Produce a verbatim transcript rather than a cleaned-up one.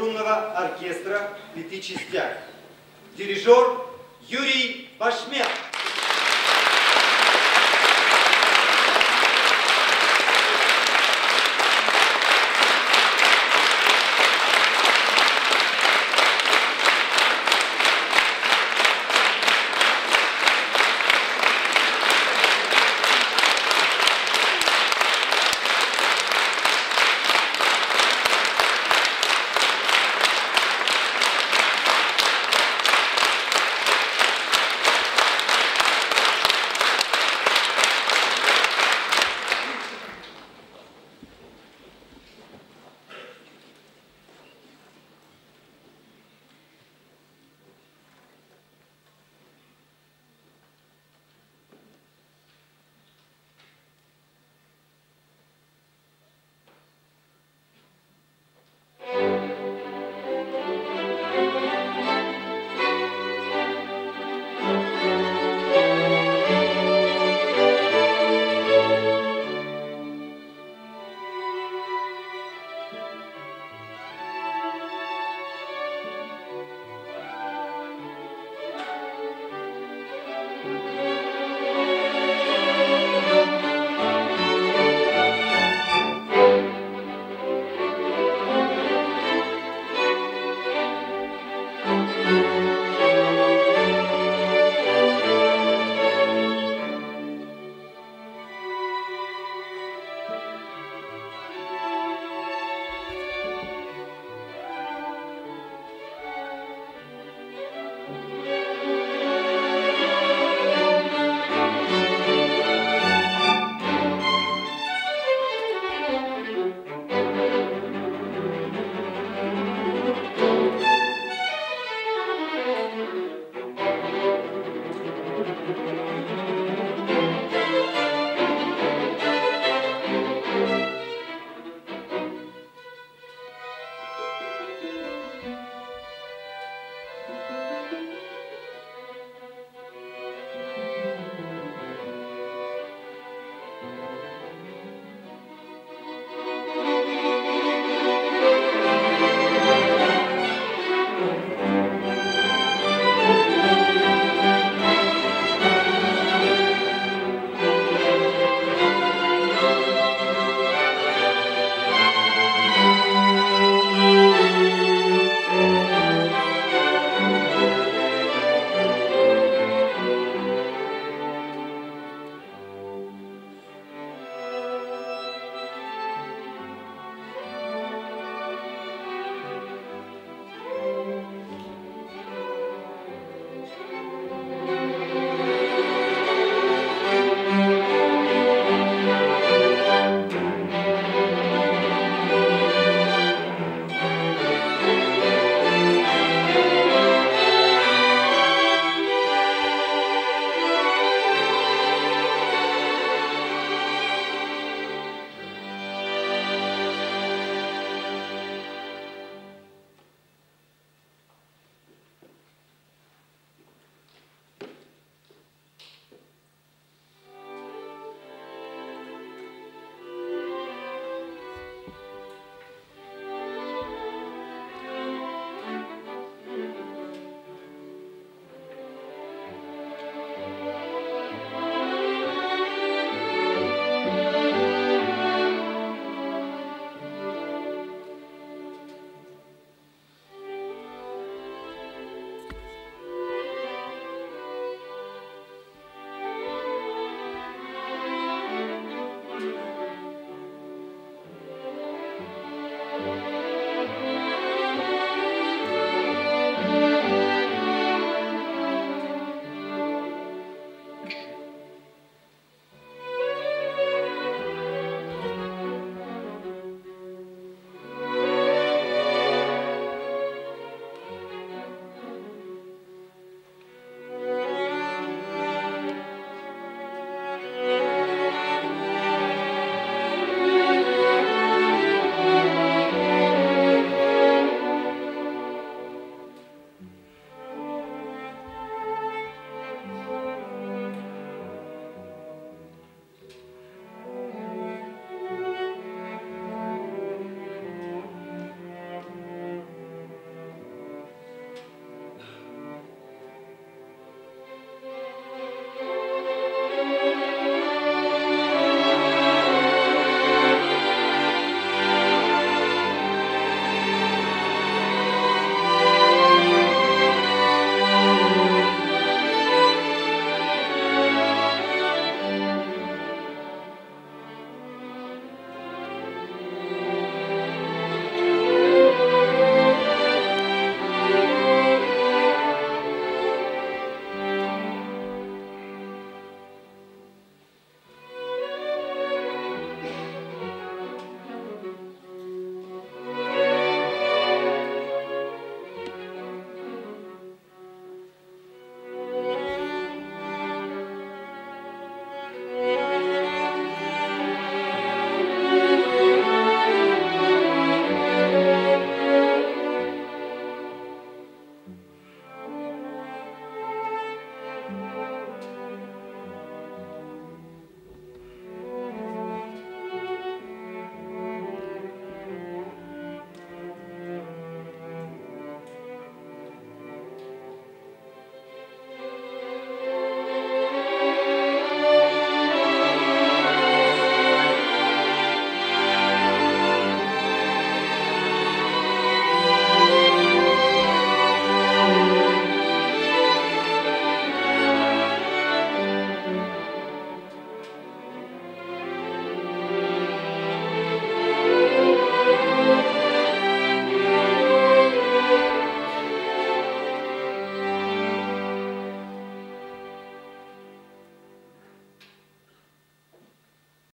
струнного оркестра в пяти частях. Дирижер Юрий Башмет.